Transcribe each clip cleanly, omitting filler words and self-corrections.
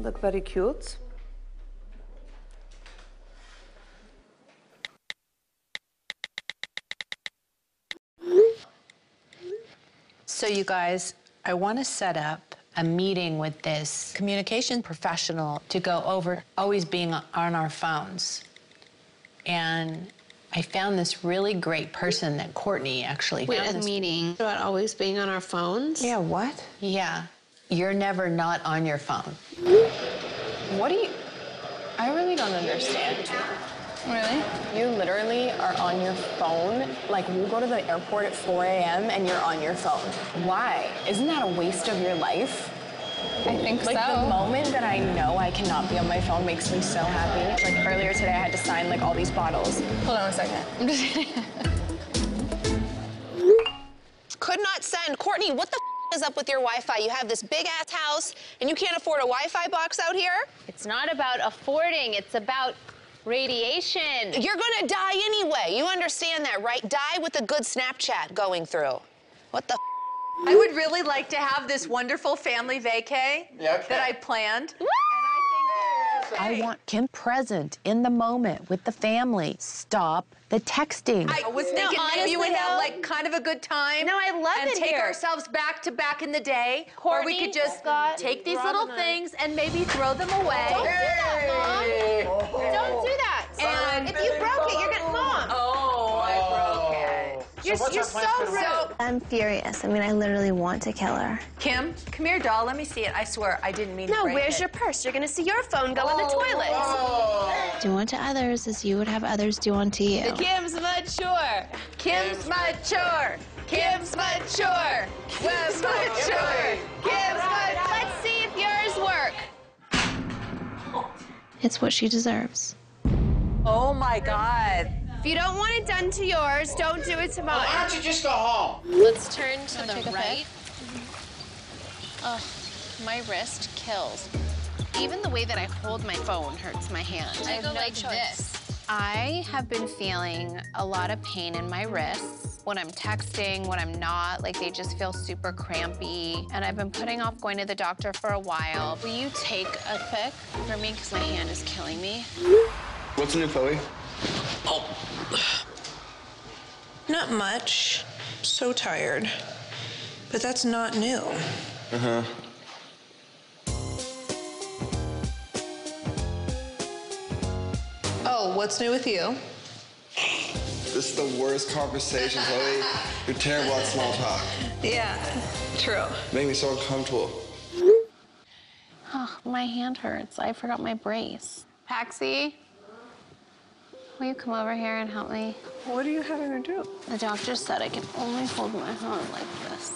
You look very cute. So you guys, I want to set up a meeting with this communication professional to go over always being on our phones. And I found this really great person that Kourtney actually found. Wait, a meeting about always being on our phones? Yeah, what? Yeah. You're never not on your phone. What do you... I really don't understand. Really? You literally are on your phone. Like, we'll go to the airport at 4 a.m. and you're on your phone. Why? Isn't that a waste of your life? I think so. Like, the moment that I know I cannot be on my phone makes me so happy. Like, earlier today, I had to sign, like, all these bottles. Hold on a second. I'm just Could not send. Kourtney, what the f is up with your Wi-Fi? You have this big-ass house, and you can't afford a Wi-Fi box out here? It's not about affording. It's about radiation. You're gonna die anyway. You understand that, right? Die with a good Snapchat going through. What the f? I would really like to have this wonderful family vacay that I planned. Woo! And I want Kim present in the moment with the family. Stop the texting. I was thinking maybe you would have like kind of a good time. No, I love it here. And take ourselves back to back in the day. Kourtney, or we could just take these little things and maybe throw them away. Don't do that, Mom. Hey. Don't do that. And if you broke it, you're gonna Mom. You're so rude. I'm furious. I mean, I literally want to kill her. Kim, come here, doll. Let me see it. I swear, I didn't mean to break it. No, where's your purse? You're going to see your phone go in the toilet. Do unto others as you would have others do unto you. The Kim's mature. Kim's mature. Kim's mature. Kim's mature. Kim's mature. Let's see if yours work. It's what she deserves. Oh, my God. If you don't want it done to yours, don't do it to mine. Why don't you just go home? Let's turn to the right. Ugh, my wrist kills. Even the way that I hold my phone hurts my hand. I have no choice. I have been feeling a lot of pain in my wrists when I'm texting, when I'm not. Like, they just feel super crampy. And I've been putting off going to the doctor for a while. Will you take a pic for me? Because my hand is killing me. What's new, Khloe? Oh, not much. I'm so tired. But that's not new. Uh-huh. Oh, what's new with you? This is the worst conversation, Khloe. You're terrible at small talk. Yeah, true. Make me so uncomfortable. Oh, my hand hurts. I forgot my brace. Paxi? Will you come over here and help me? What are you having her do? The doctor said I can only hold my hand like this.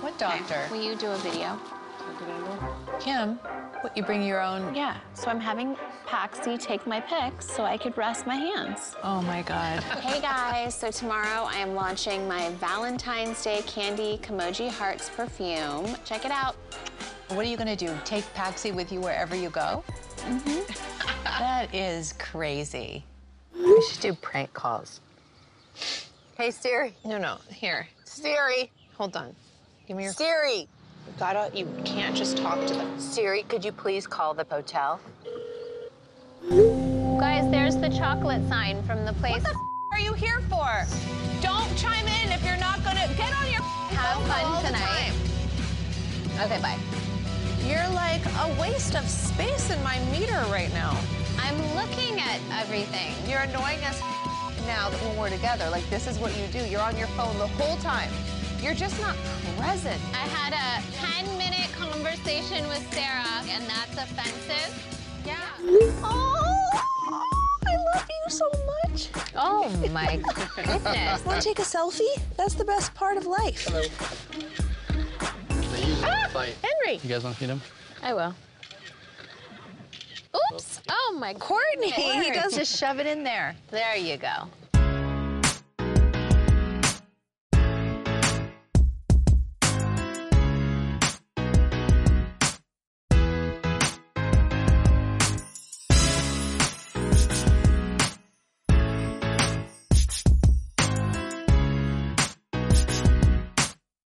What doctor? Okay. Will you do a video? Kim, what, you bring your own? Yeah, so I'm having Paxi take my pics so I could rest my hands. Oh, my God. Hey, guys, so tomorrow I am launching my Valentine's Day candy Kimoji Hearts perfume. Check it out. What are you going to do, take Paxi with you wherever you go? Mm-hmm. That is crazy. We should do prank calls. Hey, Siri. No, here. Siri. Hold on. Give me your... Siri. You can't just talk to them. Siri, could you please call the hotel? Guys, there's the chocolate sign from the place. What the f are you here for? Don't chime in if you're not gonna... Get on your Have fun tonight. Okay, bye. You're like a waste of space in my meter right now. I'm looking at everything. You're annoying us now that when we're together. Like, this is what you do. You're on your phone the whole time. You're just not present. I had a 10-minute conversation with Sarah, and that's offensive. Yeah. Oh, I love you so much. Oh, my goodness. Want to take a selfie? That's the best part of life. Hello. Henry. You guys want to feed him? I will. Oops! Oh, my Kourtney! He goes to shove it in there. There you go.